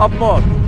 up more.